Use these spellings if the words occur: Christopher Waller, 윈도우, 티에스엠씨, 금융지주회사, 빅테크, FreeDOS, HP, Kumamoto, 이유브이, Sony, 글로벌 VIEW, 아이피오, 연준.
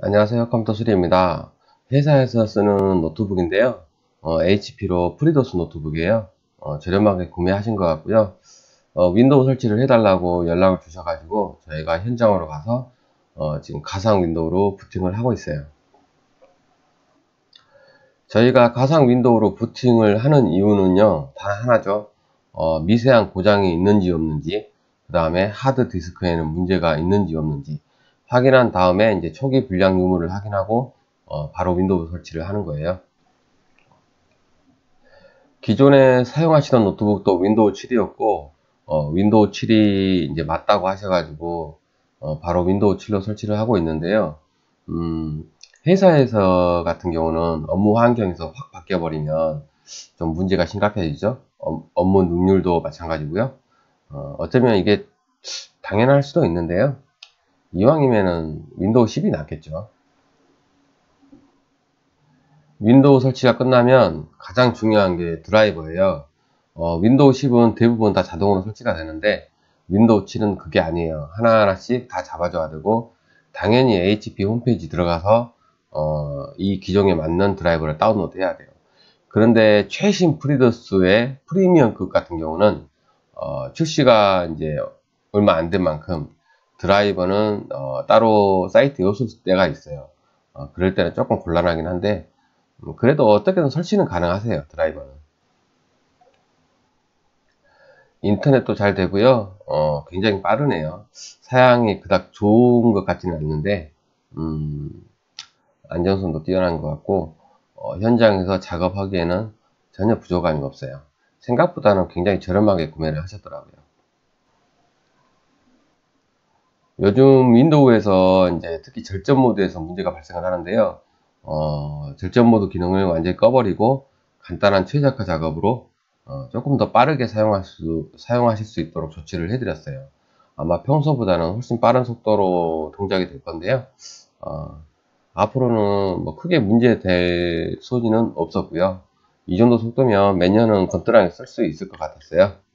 안녕하세요, 컴퓨터 수리입니다. 회사에서 쓰는 노트북인데요, HP로 프리도스 노트북이에요. 저렴하게 구매하신 것 같고요. 윈도우 설치를 해달라고 연락을 주셔가지고 저희가 현장으로 가서 지금 가상 윈도우로 부팅을 하고 있어요. 저희가 가상 윈도우로 부팅을 하는 이유는요, 단 하나죠. 미세한 고장이 있는지 없는지, 그 다음에 하드 디스크에는 문제가 있는지 없는지 확인한 다음에 이제 초기 불량 유무를 확인하고 바로 윈도우 설치를 하는 거예요. 기존에 사용하시던 노트북도 윈도우 7이었고 윈도우 7이 이제 맞다고 하셔가지고 바로 윈도우 7로 설치를 하고 있는데요. 회사에서 같은 경우는 업무 환경에서 확 바뀌어버리면 좀 문제가 심각해지죠. 업무 능률도 마찬가지고요. 어쩌면 이게 당연할 수도 있는데요. 이왕이면은 윈도우 10이 낫겠죠. 윈도우 설치가 끝나면 가장 중요한 게 드라이버예요. 윈도우 10은 대부분 다 자동으로 설치가 되는데 윈도우 7은 그게 아니에요. 하나하나씩 다 잡아줘야 되고, 당연히 HP 홈페이지 들어가서 이 기종에 맞는 드라이버를 다운로드 해야 돼요. 그런데 최신 프리도스의 프리미엄급 같은 경우는 출시가 이제 얼마 안 된 만큼 드라이버는 따로 사이트에 없을 때가 있어요. 그럴 때는 조금 곤란하긴 한데 그래도 어떻게든 설치는 가능하세요. 드라이버는 인터넷도 잘 되고요. 굉장히 빠르네요. 사양이 그닥 좋은 것 같지는 않는데 안정성도 뛰어난 것 같고 현장에서 작업하기에는 전혀 부족함이 없어요. 생각보다는 굉장히 저렴하게 구매를 하셨더라고요. 요즘 윈도우에서 이제 특히 절전 모드에서 문제가 발생을 하는데요. 절전 모드 기능을 완전히 꺼버리고 간단한 최적화 작업으로 조금 더 빠르게 사용하실 수 있도록 조치를 해드렸어요. 아마 평소보다는 훨씬 빠른 속도로 동작이 될 건데요. 앞으로는 뭐 크게 문제될 소지는 없었고요. 이 정도 속도면 몇 년은 건드랑이 쓸 수 있을 것 같았어요.